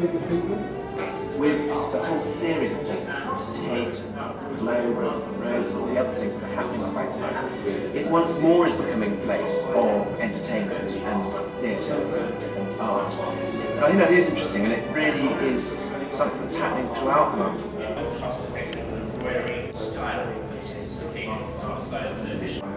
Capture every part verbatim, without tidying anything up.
bigger people. With a whole series of things, Tate, Globe, Rose, and all the other things that happen on Whiteside, it once more is becoming a place of entertainment and theatre and art. And I think that is interesting, and it really is something that's happening throughout London. Style that's outside of the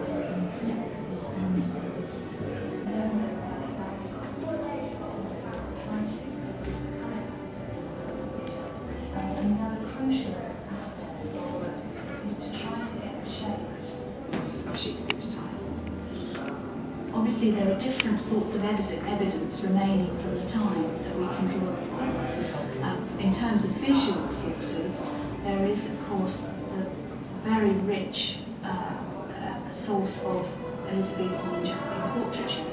there are different sorts of evidence remaining from the time that we can draw upon. Um, in terms of visual sources, there is, of course, the very rich uh, uh, source of Elizabethan portraiture.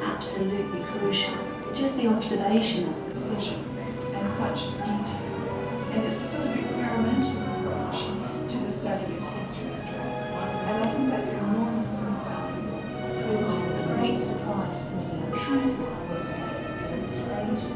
Absolutely crucial. Just the observation of precision and such detail. And it's a sort of experimental approach to the study of history of dress. And I think that's enormous. Supplies to me are truth on those days and the stage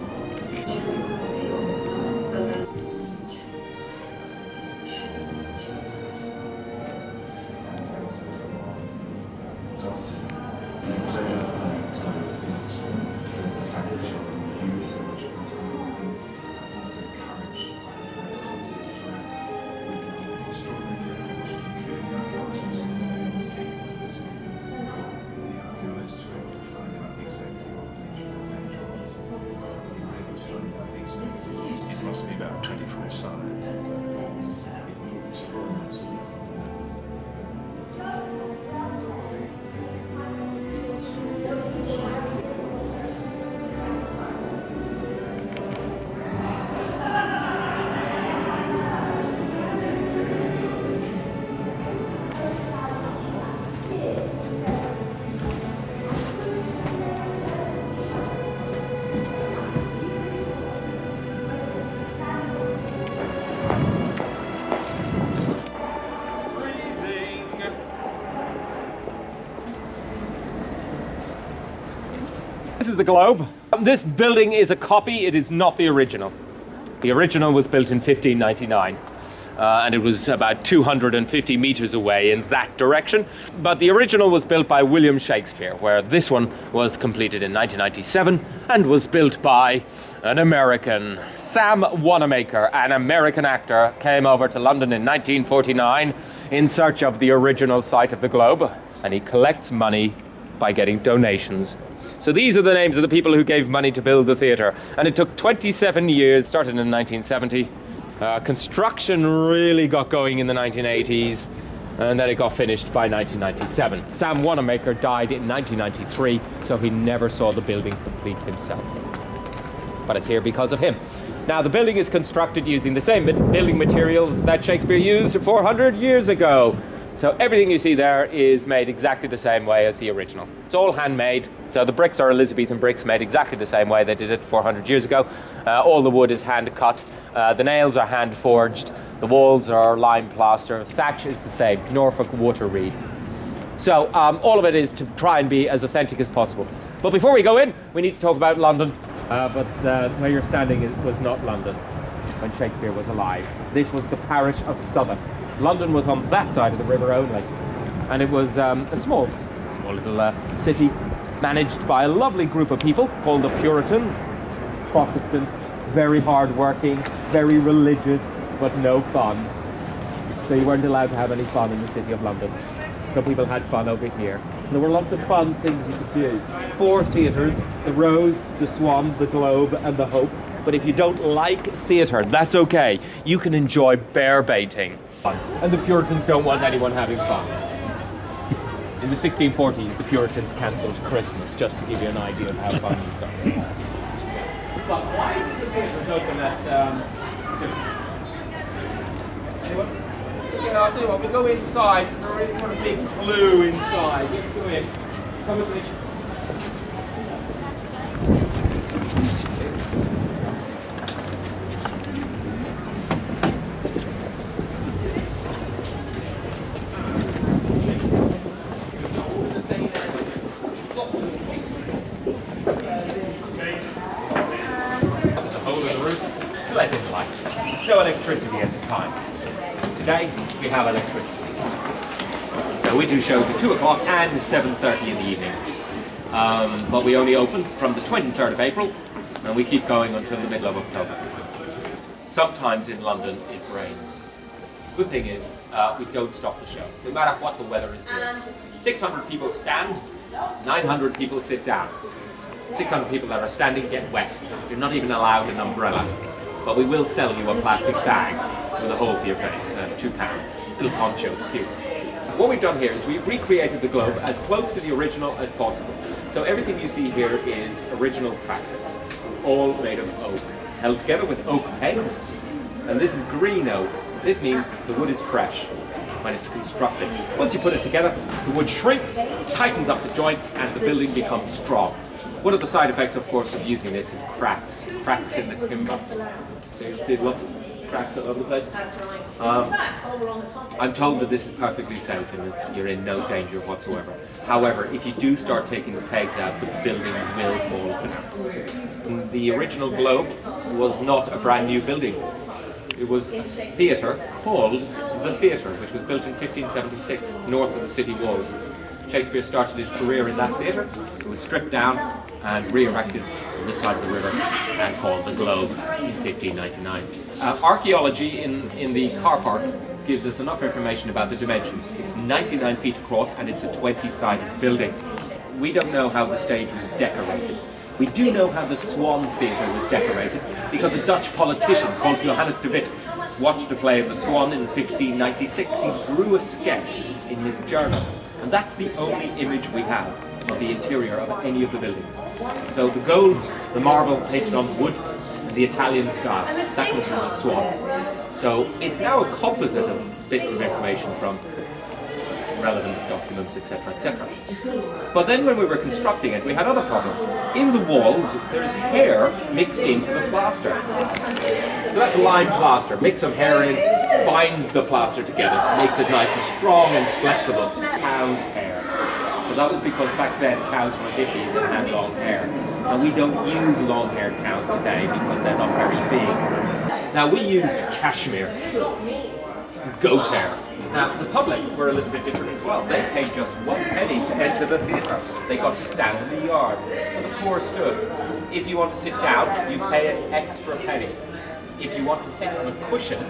This is the Globe. This building is a copy, it is not the original. The original was built in fifteen ninety-nine uh, and it was about two hundred fifty meters away in that direction. But the original was built by William Shakespeare, where this one was completed in nineteen ninety-seven and was built by an American. Sam Wanamaker, an American actor, came over to London in nineteen forty-nine in search of the original site of the Globe, and he collects money by getting donations. So these are the names of the people who gave money to build the theatre. And it took twenty-seven years, started in nineteen seventy. Uh, construction really got going in the nineteen eighties, and then it got finished by nineteen ninety-seven. Sam Wanamaker died in nineteen ninety-three, so he never saw the building complete himself. But it's here because of him. Now, the building is constructed using the same building materials that Shakespeare used four hundred years ago. So everything you see there is made exactly the same way as the original. It's all handmade. So the bricks are Elizabethan bricks made exactly the same way they did it four hundred years ago. Uh, all the wood is hand cut. Uh, the nails are hand forged. The walls are lime plaster. Thatch is the same, Norfolk water reed. So um, all of it is to try and be as authentic as possible. But before we go in, we need to talk about London. Uh, but uh, where you're standing is, was not London when Shakespeare was alive. This was the parish of Southwark. London was on that side of the river only, and it was um, a small, small little uh, city managed by a lovely group of people called the Puritans. Protestants, very hard-working, very religious, but no fun. So you weren't allowed to have any fun in the city of London. So people had fun over here. There were lots of fun things you could do. Four theatres, the Rose, the Swan, the Globe, and the Hope. But if you don't like theatre, that's okay. You can enjoy bear baiting. And the Puritans don't want anyone having fun. In the sixteen forties, the Puritans cancelled Christmas, just to give you an idea of how fun these guys are. But why did the theatres open at um, two? Anyone? You know, I'll tell you what, we'll go inside, because there's a really sort of big clue inside. Let's go in. Come with me. we have electricity. So we do shows at two o'clock and seven thirty in the evening. Um, but we only open from the twenty-third of April, and we keep going until the middle of October. Sometimes in London it rains. Good thing is, uh, we don't stop the show, no matter what the weather is doing. six hundred people stand, nine hundred people sit down. six hundred people that are standing get wet. You're not even allowed an umbrella. But we will sell you a plastic bag with a hole for your face, uh, two pounds. Little poncho, it's cute. What we've done here is we've recreated the Globe as close to the original as possible. So everything you see here is original practice, all made of oak. It's held together with oak pegs, and this is green oak. This means the wood is fresh when it's constructed. Once you put it together, the wood shrinks, tightens up the joints, and the building becomes strong. One of the side effects, of course, of using this is cracks, cracks in the timber. So you'll see lots of cracks all over the place. Um, I'm told that this is perfectly safe and it's, you're in no danger whatsoever. However, if you do start taking the pegs out, the building will fall down. The original Globe was not a brand new building. It was a theatre called The Theatre, which was built in fifteen seventy-six, north of the city walls. Shakespeare started his career in that theatre. It was stripped down and re-erected on this side of the river and called the Globe in fifteen ninety-nine. Uh, archaeology in, in the car park gives us enough information about the dimensions. It's ninety-nine feet across and it's a twenty-sided building. We don't know how the stage was decorated. We do know how the Swan Theatre was decorated because a Dutch politician called Johannes de Witt watched a play of the Swan in fifteen ninety-six. He drew a sketch in his journal. And that's the only image we have of the interior of any of the buildings. So the gold, the marble painted on wood, the Italian style, that was from the Swan. So it's now a composite of bits of information from relevant documents, et cetera, et cetera. But then when we were constructing it, we had other problems. In the walls, there's hair mixed into the plaster. So that's lime plaster. Mix some hair in, binds the plaster together, makes it nice and strong and flexible. Cow's hair. But that was because back then cows were hippies and had long hair. And we don't use long-haired cows today because they're not very big. Now we used cashmere, goat hair. Now, the public were a little bit different as well. They paid just one penny to enter the theatre. They got to stand in the yard. So the poor stood. If you want to sit down, you pay an extra penny. If you want to sit on a cushion,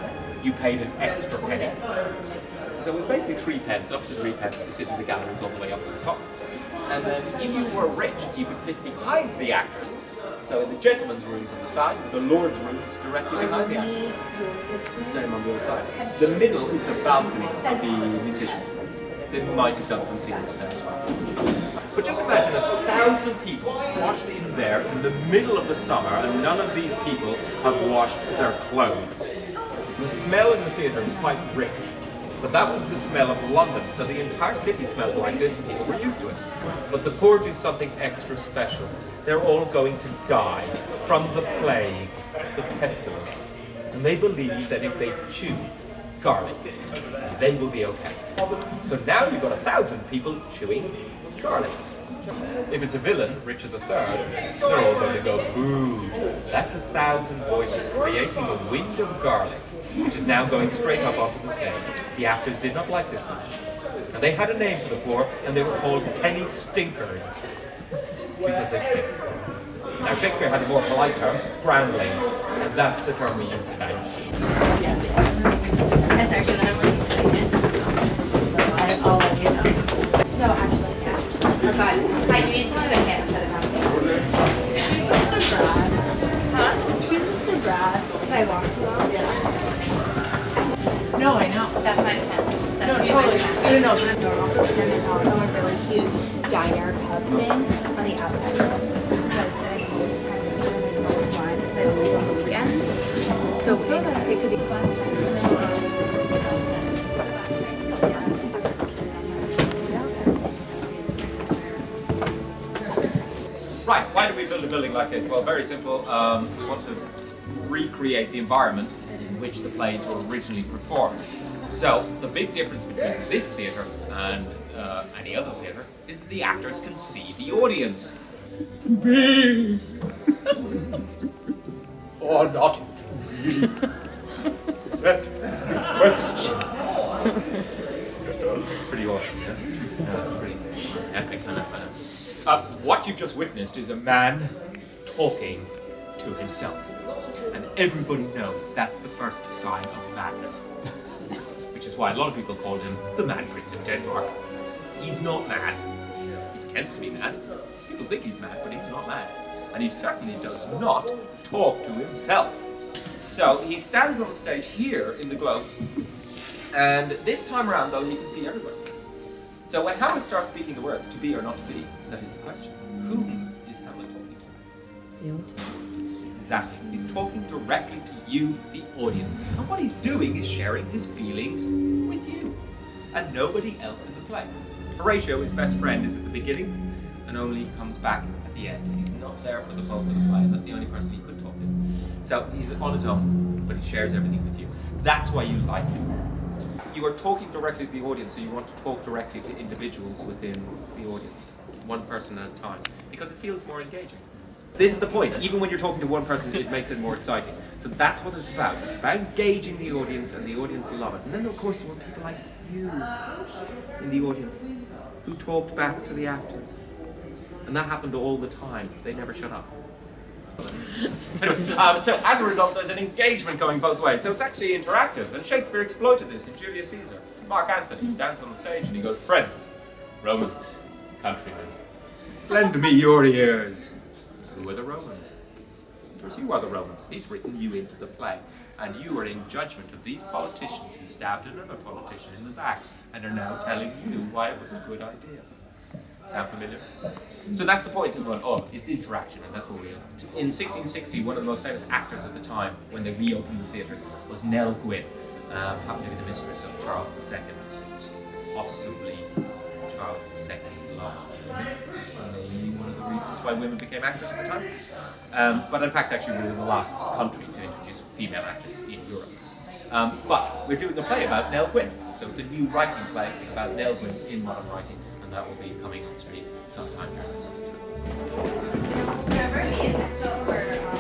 you paid an extra penny. So it was basically three pence, up to three pence to sit in the galleries all the way up to the top. And then if you were rich, you could sit behind the actors. So in the gentlemen's rooms on the sides, the lord's rooms directly behind the actors. The same on the other side. The middle is the balcony of the musicians. They might have done some scenes with that as well. But just imagine a thousand people squashed in there in the middle of the summer, and none of these people have washed their clothes. The smell in the theatre is quite rich. But that was the smell of London, so the entire city smelled like this and people were used to it. But the poor do something extra special. They're all going to die from the plague, the pestilence. And they believe that if they chew garlic, they will be okay. So now you've got a thousand people chewing garlic. If it's a villain, Richard the third, they're all going to go, boo. That's a thousand voices creating a wind of garlic, which is now going straight up onto the stage. The actors did not like this much. And they had a name for the poor, and they were called penny stinkers, because they stink. Now Shakespeare had a more polite term, groundlings, and that's the term we use today. That's actually what I wanted to say. I'll let you know. No, actually, yeah. Oh, God. Hi, you need to tell me that instead of having Mister Brad. Huh? She's Mister Brad. If I walk too long? Yeah. No, I know. That's my intent. That's no, totally. No, no, no. Normal. And there's also a really cute diner pub thing on the outside. But I always try to make sure there's no lines because I don't leave on the weekends. So it's not that it could be fun. Right, why do we build a building like this? Well, very simple. Um, we want to recreate the environment in which the plays were originally performed. So, the big difference between this theatre and uh, any other theatre is that the actors can see the audience. To be! Or not to be? That is the question. Pretty awesome, yeah? Yeah, that's pretty epic. I know, I know. Uh, what you've just witnessed is a man talking to himself. And everybody knows that's the first sign of madness. Which is why a lot of people called him the Mad Prince of Denmark. He's not mad. He pretends to be mad. People think he's mad, but he's not mad. And he certainly does not talk to himself. So he stands on the stage here in the Globe, and this time around, though, he can see everybody. So when Hamlet starts speaking the words, to be or not to be, that is the question. Who is Hamlet talking to? The audience. Exactly. He's talking directly to you, the audience. And what he's doing is sharing his feelings with you, and nobody else in the play. Horatio, his best friend, is at the beginning, and only comes back at the end. He's not there for the bulk of the play, and that's the only person he could talk to. So he's on his own, but he shares everything with you. That's why you like him. You are talking directly to the audience, so you want to talk directly to individuals within the audience, one person at a time, because it feels more engaging. This is the point. Even when you're talking to one person, it makes it more exciting. So that's what it's about. It's about engaging the audience, and the audience love it. And then, of course, there were people like you in the audience who talked back to the actors. And that happened all the time. They never shut up. Anyway, um, so as a result, there's an engagement going both ways. So it's actually interactive, and Shakespeare exploited this in Julius Caesar. Mark Antony stands on the stage and he goes, "Friends, Romans, countrymen, lend me your ears." Who are the Romans? Of course you are the Romans. He's written you into the play, and you are in judgment of these politicians who stabbed another politician in the back and are now telling you why it was a good idea. Sound familiar? So that's the point of, of it's interaction, and that's what we are. In sixteen sixty, one of the most famous actors of the time, when they reopened the theatres, was Nell Gwyn, um, happened to be the mistress of Charles the Second. Possibly Charles the Second's love. Maybe one of the reasons why women became actors at the time. Um, but in fact, actually, we were the last country to introduce female actors in Europe. Um, but we're doing a play about Nell Gwyn. So it's a new writing play about Nell Gwyn in modern writing. And that will be coming on stream sometime during the summer.